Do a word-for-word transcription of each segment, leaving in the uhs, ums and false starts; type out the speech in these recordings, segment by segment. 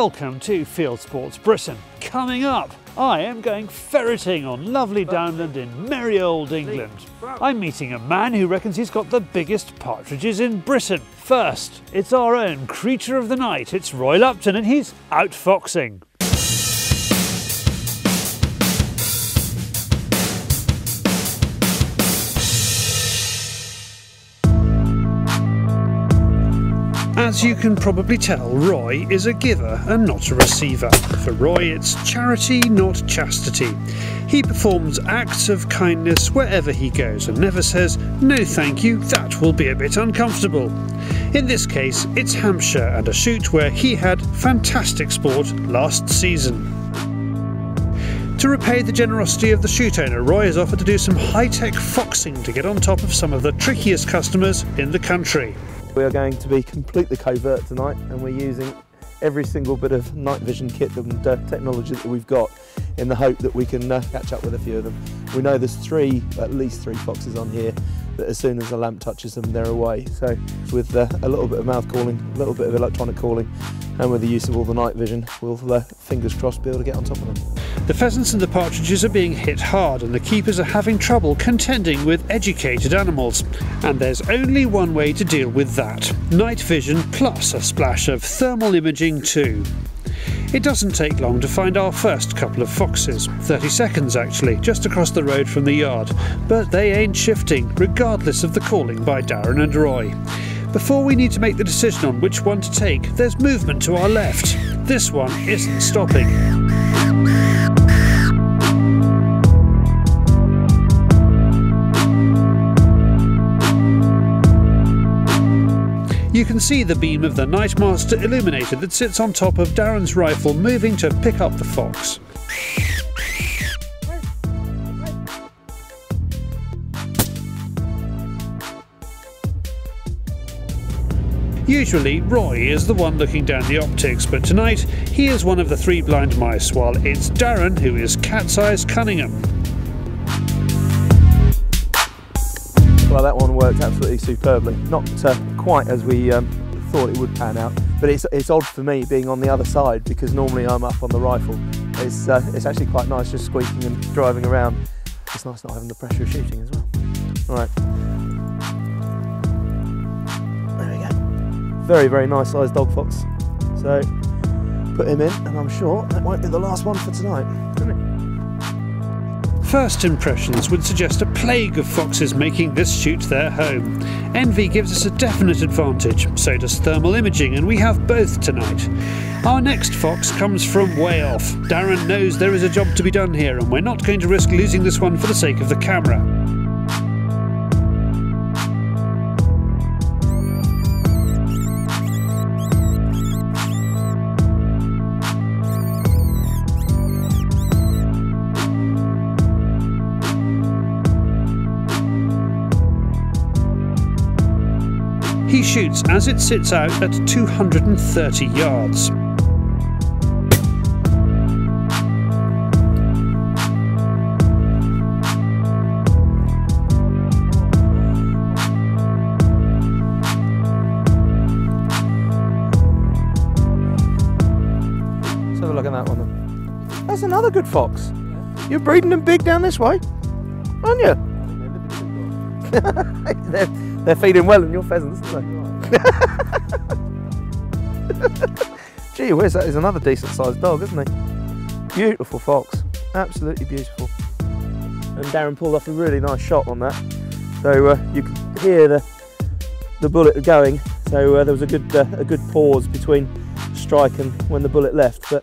Welcome to Fieldsports Britain. Coming up, I am going ferreting on lovely downland in merry old England. I'm meeting a man who reckons he's got the biggest partridges in Britain. First, it's our own creature of the night. It's Roy Lupton, and he's out foxing. As you can probably tell, Roy is a giver and not a receiver. For Roy, it's charity, not chastity. He performs acts of kindness wherever he goes and never says, "No thank you, that will be a bit uncomfortable." In this case, it's Hampshire and a shoot where he had fantastic sport last season. To repay the generosity of the shoot owner, Roy has offered to do some high-tech foxing to get on top of some of the trickiest customers in the country. We are going to be completely covert tonight, and we're using every single bit of night vision kit and uh, technology that we've got in the hope that we can uh, catch up with a few of them. We know there's three, at least three foxes on here that as soon as a lamp touches them, they're away. So with uh, a little bit of mouth calling, a little bit of electronic calling, and with the use of all the night vision, we'll, uh, fingers crossed, be able to get on top of them. The pheasants and the partridges are being hit hard, and the keepers are having trouble contending with educated animals. And there's only one way to deal with that: night vision plus a splash of thermal imaging too. It doesn't take long to find our first couple of foxes, thirty seconds actually, just across the road from the yard, but they ain't shifting, regardless of the calling by Darren and Roy. Before we need to make the decision on which one to take, there's movement to our left. This one isn't stopping. You can see the beam of the Nightmaster Illuminator that sits on top of Darren's rifle moving to pick up the fox. Usually Roy is the one looking down the optics, but tonight he is one of the three blind mice, while it's Darren who is Cat's-Eyes Cunningham. Well, that one worked absolutely superbly. Not uh, quite as we um, thought it would pan out, but it's, it's odd for me being on the other side because normally I'm up on the rifle. It's, uh, it's actually quite nice just squeaking and driving around. It's nice not having the pressure of shooting as well. All right. There we go. Very, very nice sized dog fox. So put him in, and I'm sure that won't be the last one for tonight, isn't it? First impressions would suggest a plague of foxes making this shoot their home. Envy gives us a definite advantage, so does thermal imaging, and we have both tonight. Our next fox comes from way off. Darren knows there is a job to be done here, and we're not going to risk losing this one for the sake of the camera. He shoots as it sits out at two hundred thirty yards. Let's have a look at that one then. That's another good fox. You're breeding them big down this way, aren't you? they're, they're feeding well on your pheasants, aren't they? Gee whiz, that is another decent sized dog, isn't he? Beautiful fox, absolutely beautiful. And Darren pulled off a really nice shot on that. So uh, you could hear the, the bullet going, so uh, there was a good, uh, a good pause between strike and when the bullet left. But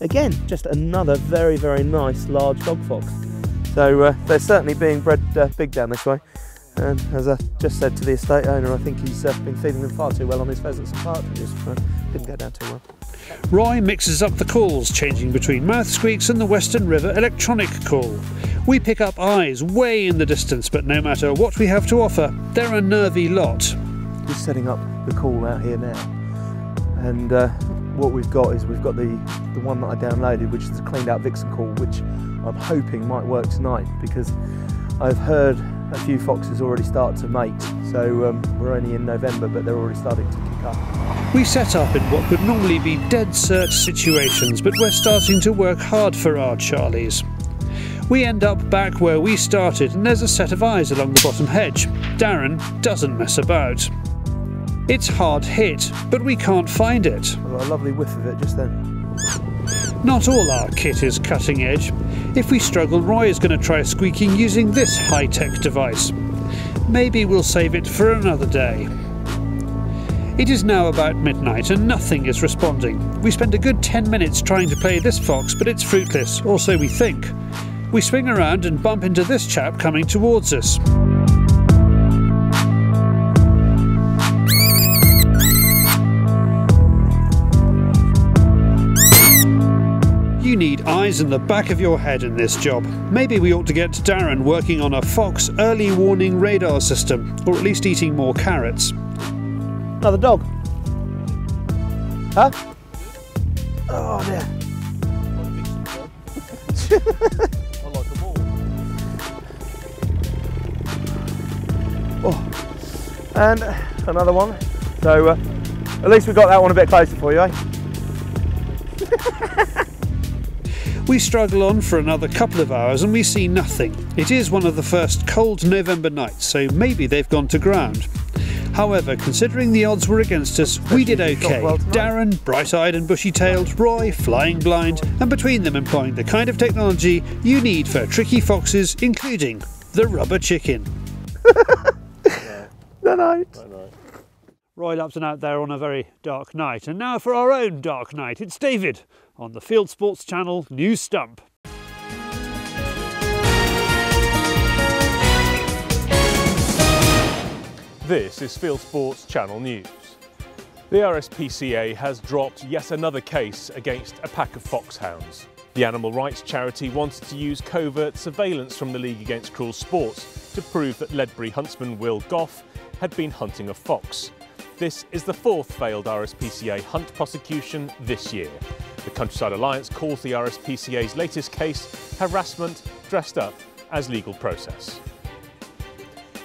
again, just another very, very nice large dog fox. So uh, they're certainly being bred uh, big down this way. And as I just said to the estate owner, I think he's uh, been feeding them far too well on his pheasants and partridges, but didn't go down too well. Roy mixes up the calls, changing between mouth squeaks and the Western River electronic call. We pick up eyes way in the distance, but no matter what we have to offer, they're a nervy lot. Just setting up the call out here now, and uh, what we've got is we've got the, the one that I downloaded, which is the cleaned out vixen call, which I'm hoping might work tonight, because I've heard a few foxes already start to mate, so um, we're only in November, but they're already starting to kick up. We set up in what could normally be dead search situations, but we're starting to work hard for our Charlies. We end up back where we started, and there's a set of eyes along the bottom hedge. Darren doesn't mess about. It's hard hit, but we can't find it. I got a lovely whiff of it just then. Not all our kit is cutting edge. If we struggle, Roy is going to try squeaking using this high-tech device. Maybe we'll save it for another day. It is now about midnight and nothing is responding. We spend a good ten minutes trying to play this fox, but it's fruitless, or so we think. We swing around and bump into this chap coming towards us. You need eyes in the back of your head in this job. Maybe we ought to get Darren working on a fox early warning radar system, or at least eating more carrots. Another dog. Huh? Oh dear. I like them all. Oh, and another one. So uh, at least we got that one a bit closer for you, eh? We struggle on for another couple of hours and we see nothing. It is one of the first cold November nights, so maybe they've gone to ground. However, considering the odds were against us, we did okay. Darren, bright-eyed and bushy-tailed, Roy, flying blind, and between them employing the kind of technology you need for tricky foxes, including the rubber chicken. Good night. Good night. Roy Lupton out there on a very dark night. And now for our own dark night, it's David on the Fieldsports Channel News Stump. This is Fieldsports Channel News. The R S P C A has dropped yet another case against a pack of foxhounds. The animal rights charity wanted to use covert surveillance from the League Against Cruel Sports to prove that Ledbury huntsman Will Gough had been hunting a fox. This is the fourth failed R S P C A hunt prosecution this year. The Countryside Alliance calls the R S P C A's latest case harassment dressed up as legal process.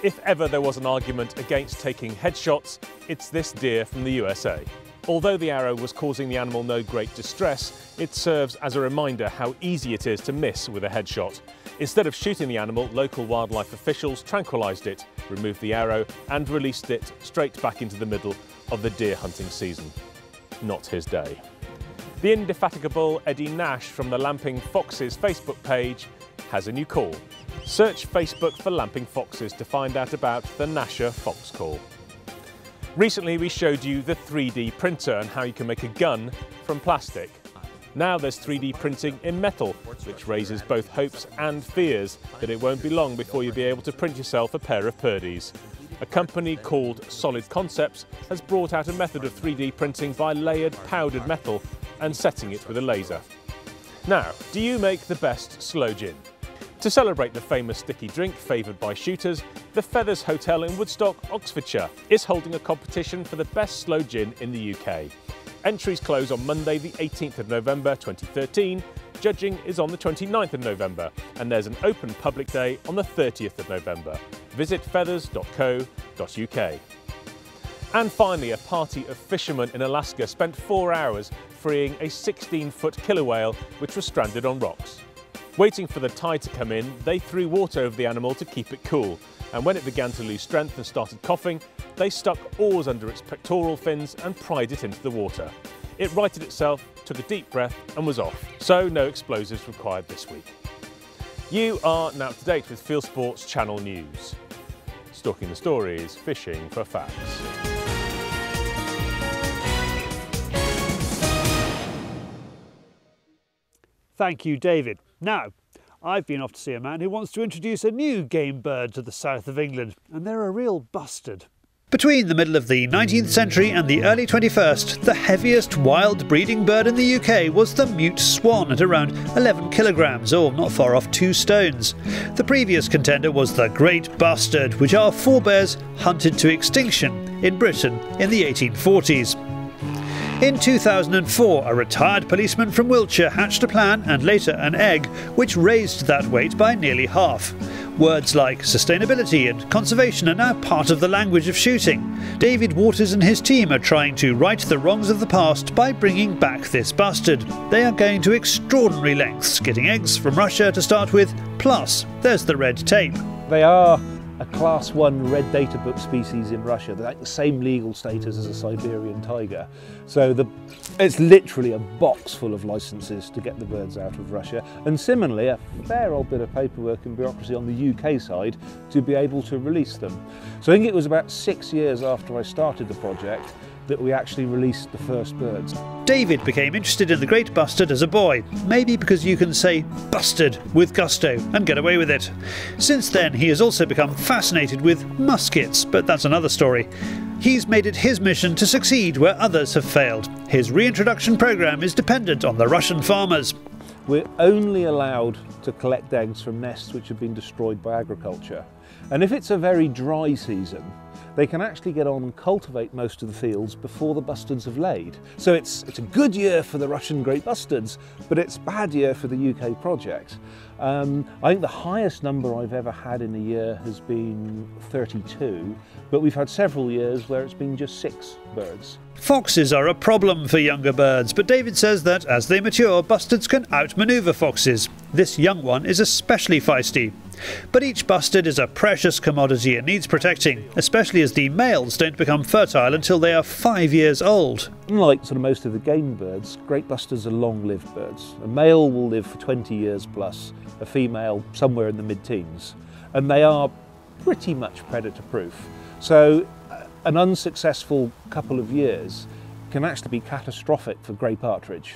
If ever there was an argument against taking headshots, it's this deer from the U S A. Although the arrow was causing the animal no great distress, it serves as a reminder how easy it is to miss with a headshot. Instead of shooting the animal, local wildlife officials tranquilised it, removed the arrow and released it straight back into the middle of the deer hunting season. Not his day. The indefatigable Eddie Nash from the Lamping Foxes Facebook page has a new call. Search Facebook for Lamping Foxes to find out about the Nasher Fox call. Recently we showed you the three D printer and how you can make a gun from plastic. Now there's three D printing in metal, which raises both hopes and fears that it won't be long before you'll be able to print yourself a pair of purdies. A company called Solid Concepts has brought out a method of three D printing by layered powdered metal and setting it with a laser. Now, do you make the best sloe gin? To celebrate the famous sticky drink favoured by shooters, the Feathers Hotel in Woodstock, Oxfordshire is holding a competition for the best sloe gin in the U K. Entries close on Monday the eighteenth of November twenty thirteen, judging is on the twenty-ninth of November, and there's an open public day on the thirtieth of November. Visit feathers dot co dot U K. And finally, a party of fishermen in Alaska spent four hours freeing a sixteen foot killer whale which was stranded on rocks. Waiting for the tide to come in, they threw water over the animal to keep it cool, and when it began to lose strength and started coughing, they stuck oars under its pectoral fins and pried it into the water. It righted itself, took a deep breath and was off, so no explosives required this week. You are now up to date with Fieldsports Channel News. Stalking the stories, fishing for facts. Thank you, David. Now, I've been off to see a man who wants to introduce a new game bird to the south of England, and they're a real bustard. Between the middle of the nineteenth century and the early twenty-first, the heaviest wild breeding bird in the U K was the mute swan at around eleven kilograms, or not far off two stones. The previous contender was the great bustard, which our forebears hunted to extinction in Britain in the eighteen forties. In two thousand four, a retired policeman from Wiltshire hatched a plan and later an egg which raised that weight by nearly half. Words like sustainability and conservation are now part of the language of shooting. David Waters and his team are trying to right the wrongs of the past by bringing back this bustard. They are going to extraordinary lengths, getting eggs from Russia to start with, plus there's the red tape. They are a class one red data book species in Russia. They're like the same legal status as a Siberian tiger. So the, it's literally a box full of licenses to get the birds out of Russia. And similarly, a fair old bit of paperwork and bureaucracy on the U K side to be able to release them. So I think it was about six years after I started the project that we actually released the first birds. David became interested in the great bustard as a boy, maybe because you can say bustard with gusto and get away with it. Since then he has also become fascinated with muskets, but that's another story. He's made it his mission to succeed where others have failed. His reintroduction programme is dependent on the Russian farmers. We're only allowed to collect eggs from nests which have been destroyed by agriculture. And if it's a very dry season, they can actually get on and cultivate most of the fields before the bustards have laid. So it's, it's a good year for the Russian great bustards, but it's a bad year for the U K project. Um, I think the highest number I've ever had in a year has been thirty-two, but we've had several years where it's been just six birds. Foxes are a problem for younger birds, but David says that as they mature, bustards can outmanoeuvre foxes. This young one is especially feisty. But each bustard is a precious commodity and needs protecting, especially as the males don't become fertile until they are five years old. Unlike sort of most of the game birds, great bustards are long-lived birds. A male will live for twenty years plus, a female somewhere in the mid-teens. And they are pretty much predator-proof. So an unsuccessful couple of years can actually be catastrophic for grey partridge.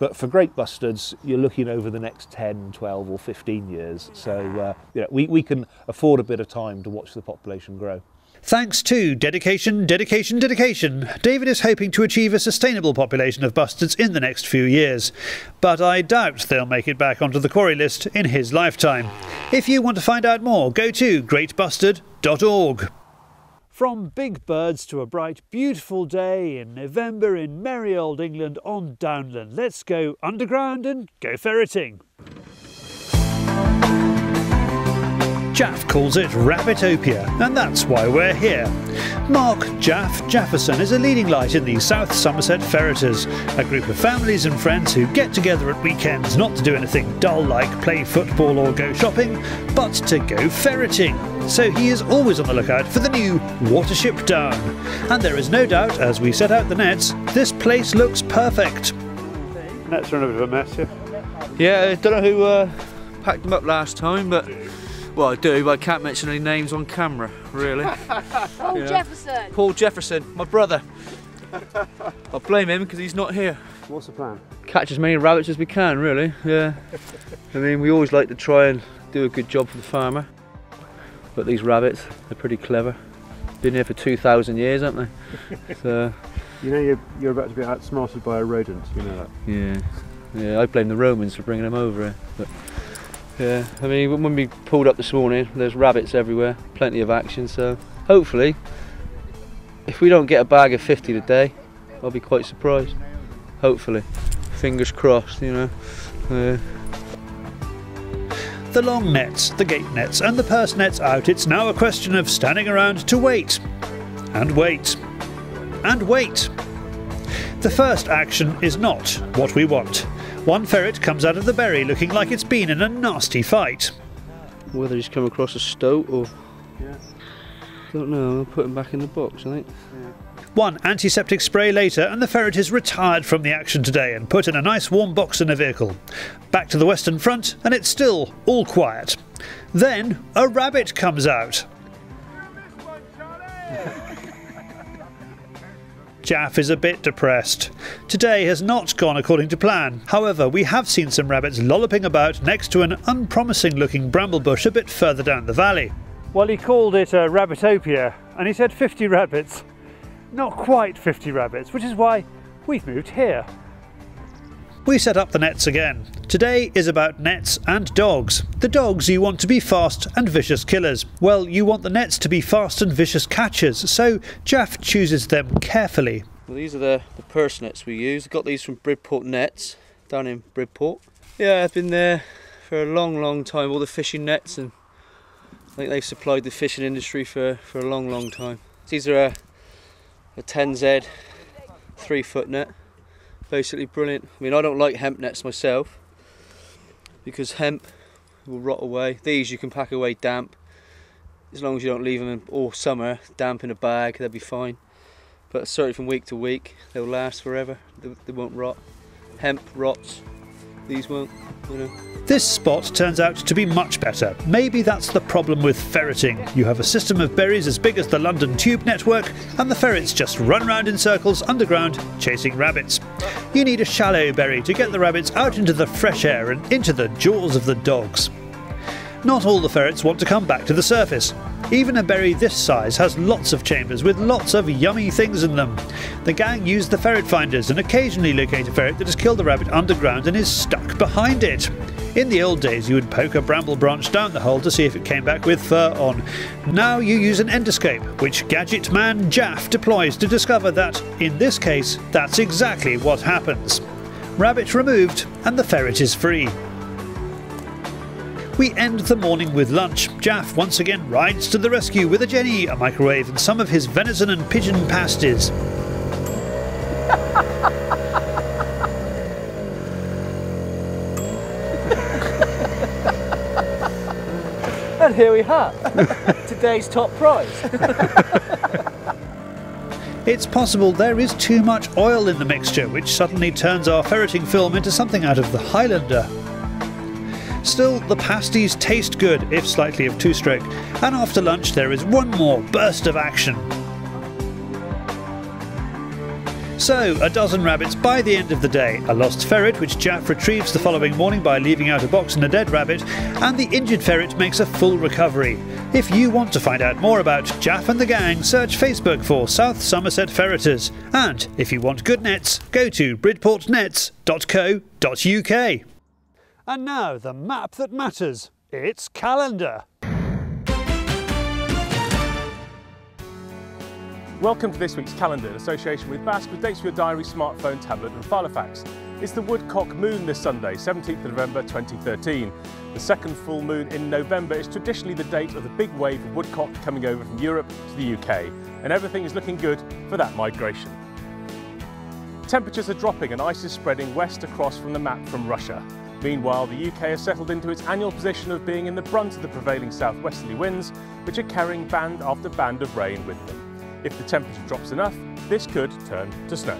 But for great bustards, you're looking over the next ten, twelve or fifteen years. So uh, you know, we, we can afford a bit of time to watch the population grow. Thanks to dedication, dedication, dedication, David is hoping to achieve a sustainable population of bustards in the next few years. But I doubt they'll make it back onto the quarry list in his lifetime. If you want to find out more, go to great bustard dot org. From big birds to a bright, beautiful day in November in merry old England on Downland. Let's go underground and go ferreting. Jaff calls it Rabbitopia, and that's why we're here. Mark Jaff Jefferson is a leading light in the South Somerset Ferreters, a group of families and friends who get together at weekends not to do anything dull like play football or go shopping, but to go ferreting. So he is always on the lookout for the new Watership Down. And there is no doubt, as we set out the nets, this place looks perfect. Nets are in a bit of a mess here. Yeah, I don't know who uh, packed them up last time, but well, I do, but I can't mention any names on camera, really. Paul yeah. Jefferson. Paul Jefferson, my brother. I blame him because he's not here. What's the plan? Catch as many rabbits as we can, really. Yeah. I mean, we always like to try and do a good job for the farmer. But these rabbits, they're pretty clever. Been here for two thousand years, haven't they? So, you know you're, you're about to be outsmarted by a rodent, you know that? Yeah, yeah, I blame the Romans for bringing them over here. But, yeah, I mean, when we pulled up this morning, there's rabbits everywhere, plenty of action, so hopefully, if we don't get a bag of fifty today, I'll be quite surprised. Hopefully. Fingers crossed, you know. Yeah. The long nets, the gate nets and the purse nets out, it's now a question of standing around to wait, and wait, and wait. The first action is not what we want. One ferret comes out of the bury looking like it's been in a nasty fight. Whether he's come across a stoat or... Yeah. Don't know, I'll put him back in the box, I think. Yeah. One antiseptic spray later and the ferret is retired from the action today and put in a nice warm box in a vehicle. Back to the western front and it's still all quiet. Then a rabbit comes out. Jaff is a bit depressed. Today has not gone according to plan. However, we have seen some rabbits lolloping about next to an unpromising looking bramble bush a bit further down the valley. Well, he called it a Rabbitopia and he said fifty rabbits. Not quite fifty rabbits, which is why we've moved here. We set up the nets again. Today is about nets and dogs. The dogs you want to be fast and vicious killers. Well, you want the nets to be fast and vicious catchers, so Jaff chooses them carefully. Well, these are the, the purse nets we use. I got these from Bridport Nets down in Bridport. Yeah, I've been there for a long, long time. All the fishing nets and think they've supplied the fishing industry for, for a long, long time. These are a, a ten Z three foot net, basically brilliant. I mean, I don't like hemp nets myself because hemp will rot away. These you can pack away damp, as long as you don't leave them in all summer damp in a bag, they'll be fine. But certainly from week to week, they'll last forever, they, they won't rot. Hemp rots, these won't, you know. This spot turns out to be much better. Maybe that's the problem with ferreting. You have a system of berries as big as the London Tube network, and the ferrets just run round in circles underground, chasing rabbits. You need a shallow berry to get the rabbits out into the fresh air and into the jaws of the dogs. Not all the ferrets want to come back to the surface. Even a berry this size has lots of chambers with lots of yummy things in them. The gang use the ferret finders and occasionally locate a ferret that has killed the rabbit underground and is stuck behind it. In the old days you would poke a bramble branch down the hole to see if it came back with fur on. Now you use an endoscope, which gadget man Jaff deploys to discover that, in this case, that's exactly what happens. Rabbit removed and the ferret is free. We end the morning with lunch. Jaff once again rides to the rescue with a jenny, a microwave and some of his venison and pigeon pasties. And here we have today's top prize. It's possible there is too much oil in the mixture, which suddenly turns our ferreting film into something out of the Highlander. Still, the pasties taste good, if slightly of two-stroke, and after lunch there is one more burst of action. So, a dozen rabbits by the end of the day, a lost ferret which Jaff retrieves the following morning by leaving out a box and a dead rabbit, and the injured ferret makes a full recovery. If you want to find out more about Jaff and the gang, search Facebook for South Somerset Ferreters, and if you want good nets, go to bridport nets dot co dot U K. And now, the map that matters. It's calendar. Welcome to this week's calendar in association with Basque, with dates for your diary, smartphone, tablet and filofax. It's the Woodcock moon this Sunday, seventeenth of November twenty thirteen. The second full moon in November is traditionally the date of the big wave of woodcock coming over from Europe to the U K. And everything is looking good for that migration. Temperatures are dropping and ice is spreading west across from the map from Russia. Meanwhile, the U K has settled into its annual position of being in the brunt of the prevailing southwesterly winds, which are carrying band after band of rain with them. If the temperature drops enough, this could turn to snow.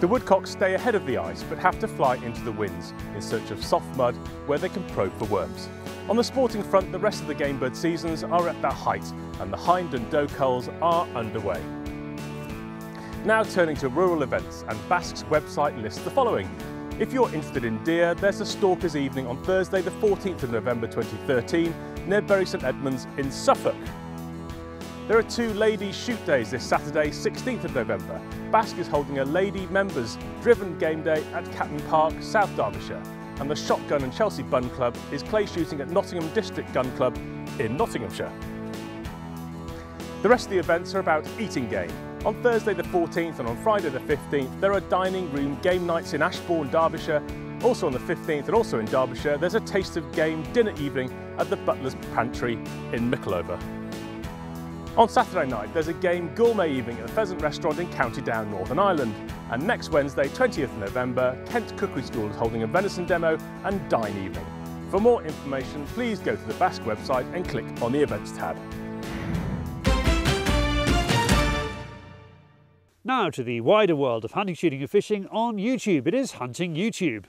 The woodcocks stay ahead of the ice, but have to fly into the winds in search of soft mud where they can probe for worms. On the sporting front, the rest of the game bird seasons are at their height, and the hind and doe culls are underway. Now turning to rural events, and Basque's website lists the following. If you're interested in deer, there's a Stalker's Evening on Thursday the fourteenth of November twenty thirteen near Bury St Edmunds in Suffolk. There are two Ladies' Shoot Days this Saturday, sixteenth of November. Basque is holding a Lady Members Driven Game Day at Catton Park, South Derbyshire, and the Shotgun and Chelsea Bun Club is clay shooting at Nottingham District Gun Club in Nottinghamshire. The rest of the events are about eating game. On Thursday the fourteenth and on Friday the fifteenth, there are dining room game nights in Ashbourne, Derbyshire. Also on the fifteenth and also in Derbyshire, there's a Taste of Game dinner evening at the Butler's Pantry in Mickleover. On Saturday night, there's a game gourmet evening at the Pheasant Restaurant in County Down, Northern Ireland. And next Wednesday, twentieth of November, Kent Cookery School is holding a venison demo and dine evening. For more information, please go to the Basque website and click on the events tab. Now to the wider world of hunting, shooting and fishing on YouTube. It is Hunting YouTube.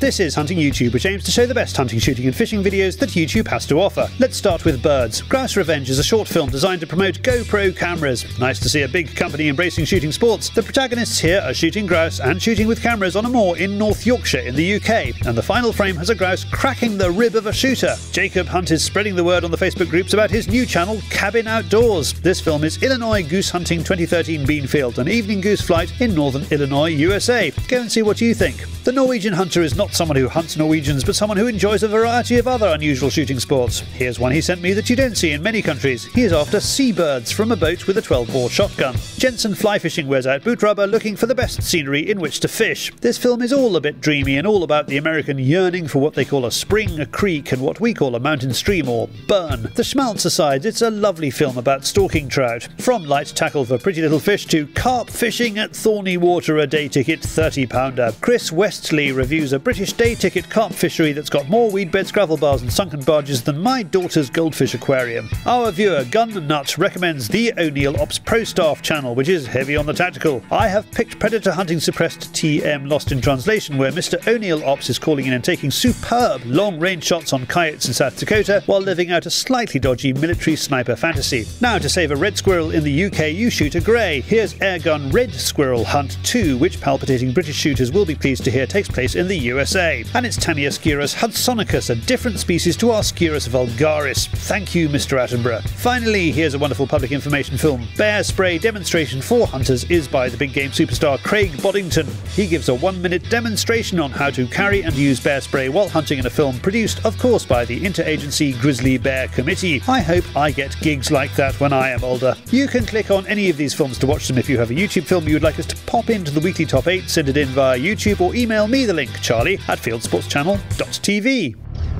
This is Hunting YouTube, which aims to show the best hunting, shooting and fishing videos that YouTube has to offer. Let's start with birds. Grouse Revenge is a short film designed to promote GoPro cameras. Nice to see a big company embracing shooting sports. The protagonists here are shooting grouse and shooting with cameras on a moor in North Yorkshire in the U K, and the final frame has a grouse cracking the rib of a shooter. Jacob Hunt is spreading the word on the Facebook groups about his new channel, Cabin Outdoors. This film is Illinois Goose Hunting twenty thirteen Beanfield, an evening goose flight in northern Illinois, U S A. Go and see what you think. The Norwegian Hunter is not Not someone who hunts Norwegians, but someone who enjoys a variety of other unusual shooting sports. Here's one he sent me that you don't see in many countries. He is after seabirds from a boat with a twelve bore shotgun. Jensen fly fishing wears out boot rubber, looking for the best scenery in which to fish. This film is all a bit dreamy and all about the American yearning for what they call a spring, a creek, and what we call a mountain stream or burn. The schmaltz aside, it's a lovely film about stalking trout. From light tackle for pretty little fish to carp fishing at Thorny Water, a day ticket thirty pounder. Chris Westley reviews a British day ticket carp fishery that's got more weed beds, gravel bars and sunken barges than my daughter's goldfish aquarium. Our viewer Gun Nut recommends the O'Neill Ops Pro Staff channel, which is heavy on the tactical. I have picked Predator Hunting Suppressed T M Lost in Translation, where Mister O'Neill Ops is calling in and taking superb long-range shots on coyotes in South Dakota while living out a slightly dodgy military sniper fantasy. Now, to save a red squirrel in the U K, you shoot a grey. Here's Airgun Red Squirrel Hunt two, which palpitating British shooters will be pleased to hear takes place in the U S A. And it's Tamiascurus hudsonicus, a different species to Ascurus vulgaris. Thank you, Mister Attenborough. Finally, here's a wonderful public information film. Bear Spray Demonstration for Hunters is by the big game superstar Craig Boddington. He gives a one-minute demonstration on how to carry and use bear spray while hunting in a film produced, of course, by the Interagency Grizzly Bear Committee. I hope I get gigs like that when I am older. You can click on any of these films to watch them. If you have a YouTube film you would like us to pop into the weekly top eight, send it in via YouTube or email me the link, charlie at fieldsports channel dot t v.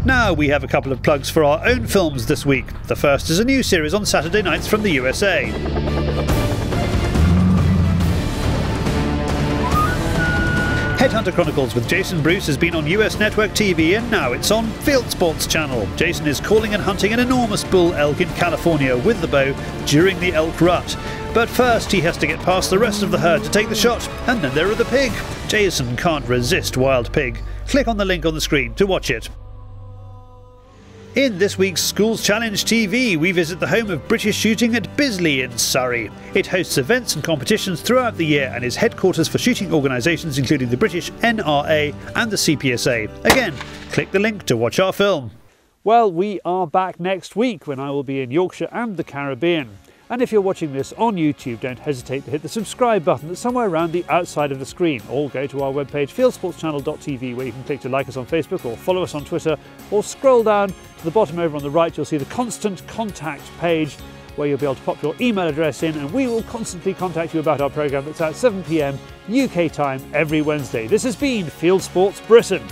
Now we have a couple of plugs for our own films this week. The first is a new series on Saturday nights from the U S A. Headhunter Chronicles with Jason Bruce has been on U S Network T V, and now it's on Fieldsports Channel. Jason is calling and hunting an enormous bull elk in California with the bow during the elk rut. But first he has to get past the rest of the herd to take the shot, and then there are the pig. Jason can't resist wild pig. Click on the link on the screen to watch it. In this week's Schools Challenge T V, we visit the home of British shooting at Bisley in Surrey. It hosts events and competitions throughout the year and is headquarters for shooting organisations including the British N R A and the C P S A. Again, click the link to watch our film. Well, we are back next week when I will be in Yorkshire and the Caribbean. And if you're watching this on YouTube, don't hesitate to hit the subscribe button that's somewhere around the outside of the screen, or go to our webpage fieldsports channel dot t v, where you can click to like us on Facebook or follow us on Twitter, or scroll down the bottom over on the right you'll see the constant contact page where you'll be able to pop your email address in and we will constantly contact you about our programme that's at seven p m U K time every Wednesday. This has been Fieldsports Britain.